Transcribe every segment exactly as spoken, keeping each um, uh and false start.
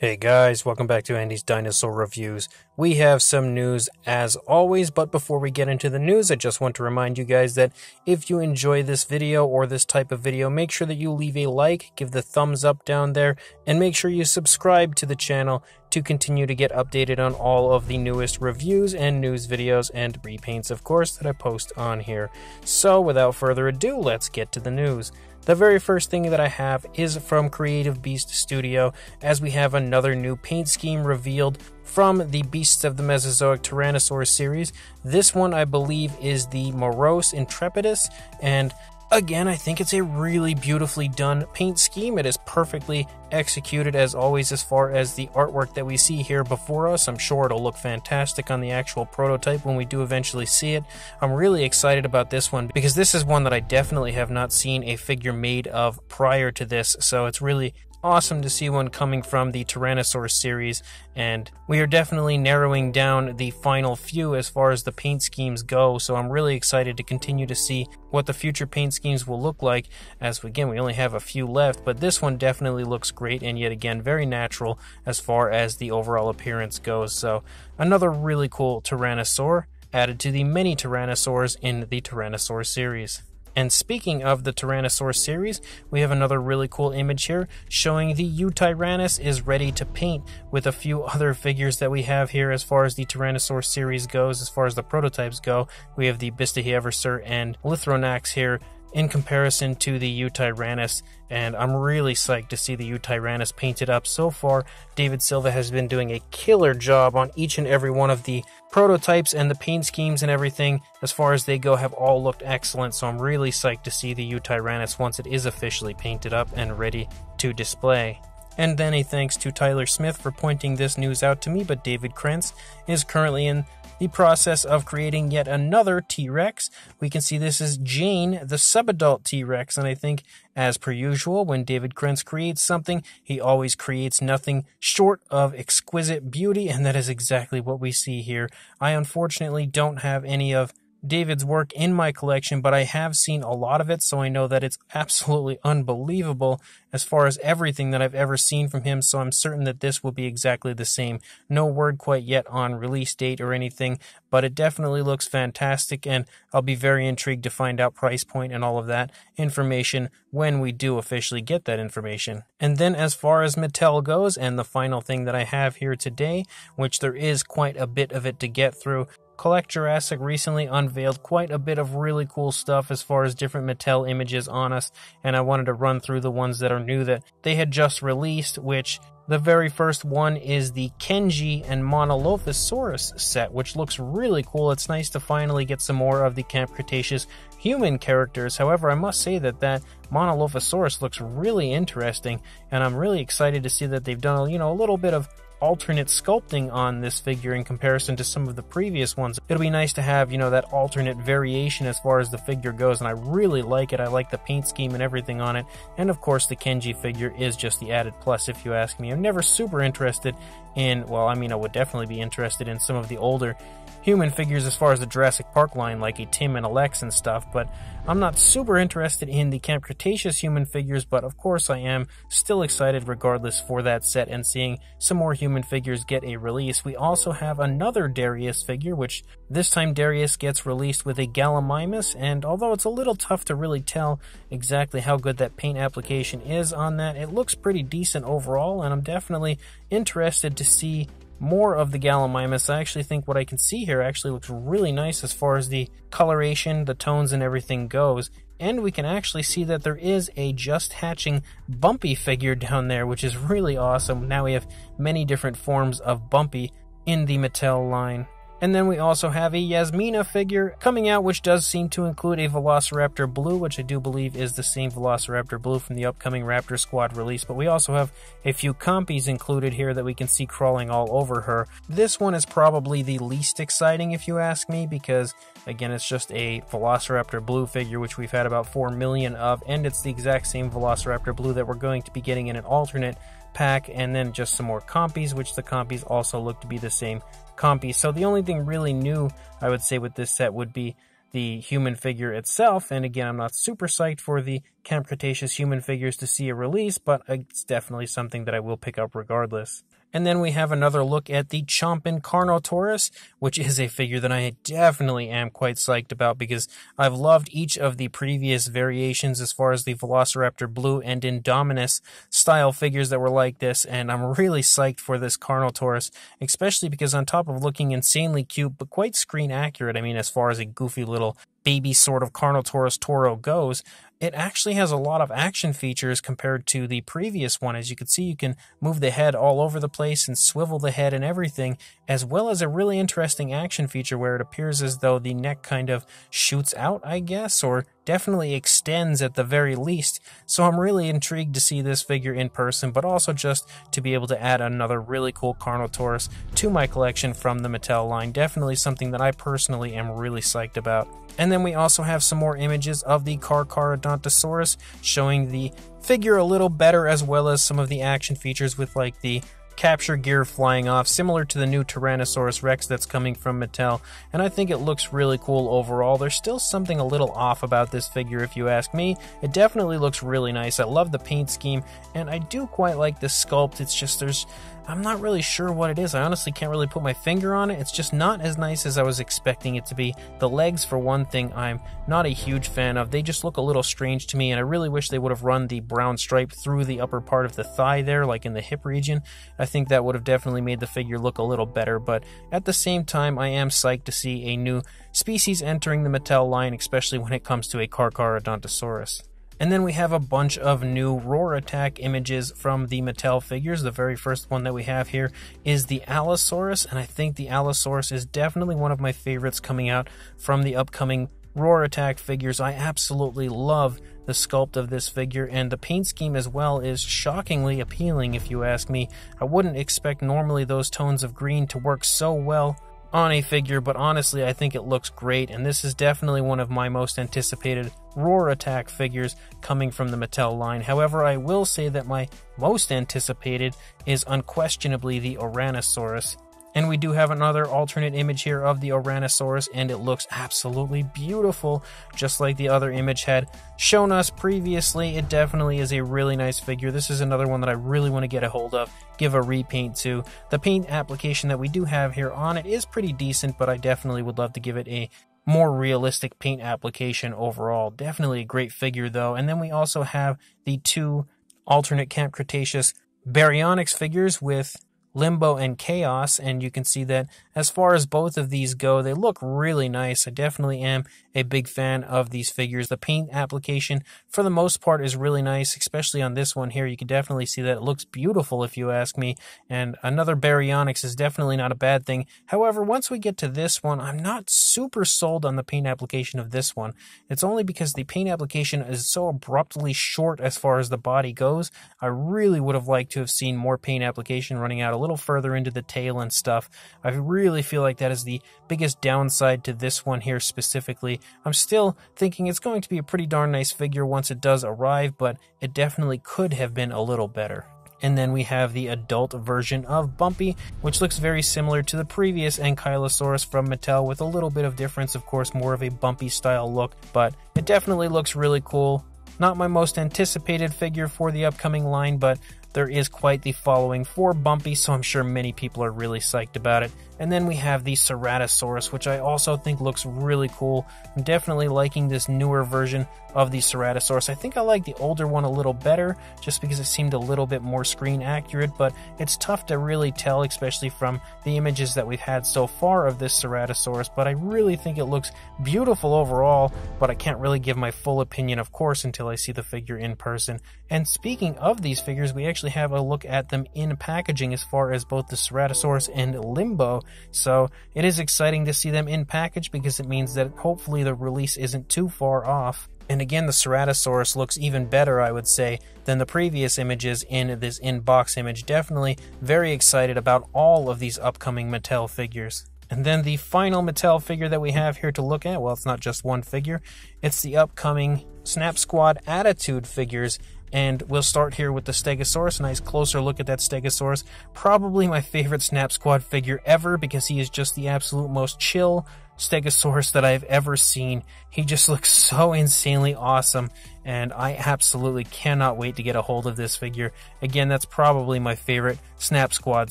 Hey guys, welcome back to Andy's Dinosaur Reviews. We have some news as always, but before we get into the news, I just want to remind you guys that if you enjoy this video or this type of video, make sure that you leave a like, give the thumbs up down there, and make sure you subscribe to the channel to continue to get updated on all of the newest reviews and news videos and repaints, of course, that I post on here. So without further ado, let's get to the news. The very first thing that I have is from Creative Beast Studio, as we have another new paint scheme revealed from the Beasts of the Mesozoic Tyrannosaur series. This one, I believe, is the Moros Intrepidus, and again, I think it's a really beautifully done paint scheme. It is perfectly executed, as always, as far as the artwork that we see here before us. I'm sure it'll look fantastic on the actual prototype when we do eventually see it. I'm really excited about this one because this is one that I definitely have not seen a figure made of prior to this, so it's really awesome to see one coming from the Tyrannosaur series, and we are definitely narrowing down the final few as far as the paint schemes go, so I'm really excited to continue to see what the future paint schemes will look like, as again we only have a few left, but this one definitely looks great and yet again very natural as far as the overall appearance goes. So another really cool Tyrannosaur added to the many Tyrannosaurs in the Tyrannosaur series. And speaking of the Tyrannosaur series, we have another really cool image here showing the Yutyrannus is ready to paint with a few other figures that we have here as far as the Tyrannosaur series goes, as far as the prototypes go. We have the Bistahieversor and Lithronax here in comparison to the Yutyrannus, and I'm really psyched to see the Yutyrannus painted up. So far, David Silva has been doing a killer job on each and every one of the prototypes, and the paint schemes and everything as far as they go have all looked excellent, so I'm really psyched to see the Yutyrannus once it is officially painted up and ready to display. And then a thanks to Tyler Smith for pointing this news out to me, but David Krentz is currently in the process of creating yet another T-Rex. We can see this is Jane, the subadult T-Rex, and I think, as per usual, when David Krentz creates something, he always creates nothing short of exquisite beauty, and that is exactly what we see here. I unfortunately don't have any of David's work in my collection, but I have seen a lot of it, so I know that it's absolutely unbelievable as far as everything that I've ever seen from him, so I'm certain that this will be exactly the same. No word quite yet on release date or anything, but it definitely looks fantastic, and I'll be very intrigued to find out price point and all of that information when we do officially get that information. And then as far as Mattel goes, and the final thing that I have here today, which there is quite a bit of it to get through, Collect Jurassic recently unveiled quite a bit of really cool stuff as far as different Mattel images on us, and I wanted to run through the ones that are new that they had just released, which the very first one is the Kenji and Monolophosaurus set, which looks really cool. It's nice to finally get some more of the Camp Cretaceous human characters. However, I must say that that Monolophosaurus looks really interesting, and I'm really excited to see that they've done, you know, a little bit of alternate sculpting on this figure in comparison to some of the previous ones. It'll be nice to have, you know, that alternate variation as far as the figure goes, and I really like it. I like the paint scheme and everything on it, and of course the Kenji figure is just the added plus, if you ask me. I'm never super interested in, well, I mean, I would definitely be interested in some of the older human figures as far as the Jurassic Park line, like a Tim and Alex and stuff, but I'm not super interested in the Camp Cretaceous human figures, but of course I am still excited regardless for that set and seeing some more human figures get a release. We also have another Darius figure, which this time Darius gets released with a Gallimimus, and although it's a little tough to really tell exactly how good that paint application is on that, it looks pretty decent overall, and I'm definitely interested to see more of the Gallimimus. I actually think what I can see here actually looks really nice as far as the coloration, the tones, and everything goes. And we can actually see that there is a just hatching Bumpy figure down there, which is really awesome. Now we have many different forms of Bumpy in the Mattel line. And then we also have a Yasmina figure coming out, which does seem to include a Velociraptor Blue, which I do believe is the same Velociraptor Blue from the upcoming Raptor Squad release. But we also have a few Compys included here that we can see crawling all over her. This one is probably the least exciting, if you ask me, because, again, it's just a Velociraptor Blue figure, which we've had about four million of, and it's the exact same Velociraptor Blue that we're going to be getting in an alternate pack, and then just some more Compys, which the Compys also look to be the same Compy. So the only thing really new, I would say, with this set would be the human figure itself. And again, I'm not super psyched for the Camp Cretaceous human figures to see a release, but it's definitely something that I will pick up regardless. And then we have another look at the Chompin' Carnotaurus, which is a figure that I definitely am quite psyched about because I've loved each of the previous variations as far as the Velociraptor Blue and Indominus style figures that were like this, and I'm really psyched for this Carnotaurus, especially because on top of looking insanely cute but quite screen accurate, I mean as far as a goofy little baby sort of Carnotaurus Toro goes, it actually has a lot of action features compared to the previous one. As you can see, you can move the head all over the place and swivel the head and everything, as well as a really interesting action feature where it appears as though the neck kind of shoots out, I guess, or definitely extends at the very least. So I'm really intrigued to see this figure in person, but also just to be able to add another really cool Carnotaurus to my collection from the Mattel line. Definitely something that I personally am really psyched about. And then we also have some more images of the Carcharodontosaurus, showing the figure a little better, as well as some of the action features with like the capture gear flying off, similar to the new Tyrannosaurus Rex that's coming from Mattel. And I think it looks really cool overall. There's still something a little off about this figure if you ask me. It definitely looks really nice. I love the paint scheme, and I do quite like the sculpt. It's just there's I'm not really sure what it is. I honestly can't really put my finger on it. It's just not as nice as I was expecting it to be. The legs, for one thing, I'm not a huge fan of. They just look a little strange to me, and I really wish they would have run the brown stripe through the upper part of the thigh there, like in the hip region. I think that would have definitely made the figure look a little better, but at the same time, I am psyched to see a new species entering the Mattel line, especially when it comes to a Carcharodontosaurus. And then we have a bunch of new Roar Attack images from the Mattel figures. The very first one that we have here is the Allosaurus, and I think the Allosaurus is definitely one of my favorites coming out from the upcoming Roar Attack figures. I absolutely love the sculpt of this figure, and the paint scheme as well is shockingly appealing if you ask me. I wouldn't expect normally those tones of green to work so well on a figure, but honestly I think it looks great, and this is definitely one of my most anticipated Roar Attack figures coming from the Mattel line. However, I will say that my most anticipated is unquestionably the Oranosaurus. And we do have another alternate image here of the Oranosaurus, and it looks absolutely beautiful, just like the other image had shown us previously. It definitely is a really nice figure. This is another one that I really want to get a hold of, give a repaint to. The paint application that we do have here on it is pretty decent, but I definitely would love to give it a more realistic paint application overall. Definitely a great figure, though. And then we also have the two alternate Camp Cretaceous Baryonyx figures with Limbo and Chaos, and you can see that as far as both of these go, they look really nice. I definitely am a big fan of these figures. The paint application for the most part is really nice, especially on this one here. You can definitely see that it looks beautiful if you ask me, and another Baryonyx is definitely not a bad thing. However, once we get to this one, I'm not super sold on the paint application of this one. It's only because the paint application is so abruptly short as far as the body goes. I really would have liked to have seen more paint application running out a little little further into the tail and stuff. I really feel like that is the biggest downside to this one here specifically. I'm still thinking it's going to be a pretty darn nice figure once it does arrive, but it definitely could have been a little better. And then we have the adult version of Bumpy, which looks very similar to the previous Ankylosaurus from Mattel, with a little bit of difference, of course, more of a Bumpy style look, but it definitely looks really cool. Not my most anticipated figure for the upcoming line, but there is quite the following for Bumpy, so I'm sure many people are really psyched about it. And then we have the Ceratosaurus, which I also think looks really cool. I'm definitely liking this newer version of the Ceratosaurus. I think I like the older one a little better, just because it seemed a little bit more screen accurate, but it's tough to really tell, especially from the images that we've had so far of this Ceratosaurus. But I really think it looks beautiful overall, but I can't really give my full opinion, of course, until I see the figure in person. And speaking of these figures, we actually have a look at them in packaging as far as both the Ceratosaurus and Limbo. So it is exciting to see them in package, because it means that hopefully the release isn't too far off. And again, the Ceratosaurus looks even better, I would say, than the previous images in this in-box image. Definitely very excited about all of these upcoming Mattel figures. And then the final Mattel figure that we have here to look at, well, it's not just one figure, it's the upcoming Snap Squad Attitude figures. And we'll start here with the Stegosaurus. A nice closer look at that Stegosaurus. Probably my favorite Snap Squad figure ever, because he is just the absolute most chill, Stegosaurus that I've ever seen. He just looks so insanely awesome, and I absolutely cannot wait to get a hold of this figure. Again, that's probably my favorite Snap Squad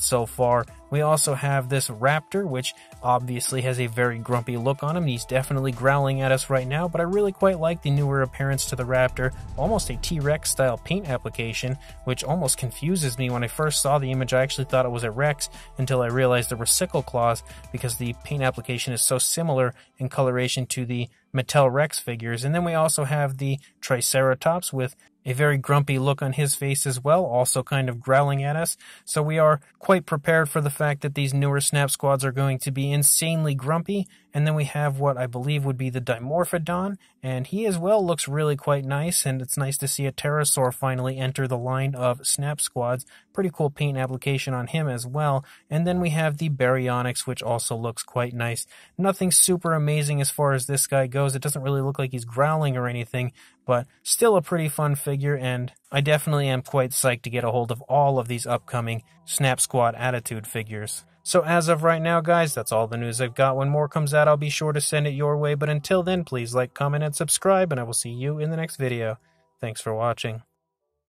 so far. We also have this Raptor, which obviously has a very grumpy look on him. He's definitely growling at us right now, but I really quite like the newer appearance to the Raptor, almost a T-Rex style paint application, which almost confuses me. When I first saw the image, I actually thought it was a Rex until I realized there were sickle claws, because the paint application is so similar in coloration to the Mattel Rex figures. And then we also have the Triceratops with a very grumpy look on his face as well, also kind of growling at us. So we are quite prepared for the fact that these newer Snap Squads are going to be insanely grumpy. And then we have what I believe would be the Dimorphodon, and he as well looks really quite nice, and it's nice to see a pterosaur finally enter the line of Snap Squads. Pretty cool paint application on him as well. And then we have the Baryonyx, which also looks quite nice. Nothing super amazing as far as this guy goes. It doesn't really look like he's growling or anything, but still a pretty fun figure, and I definitely am quite psyched to get a hold of all of these upcoming Snap Squad Attitude figures. So as of right now, guys, that's all the news I've got. When more comes out, I'll be sure to send it your way, but until then, please like, comment, and subscribe, and I will see you in the next video. Thanks for watching.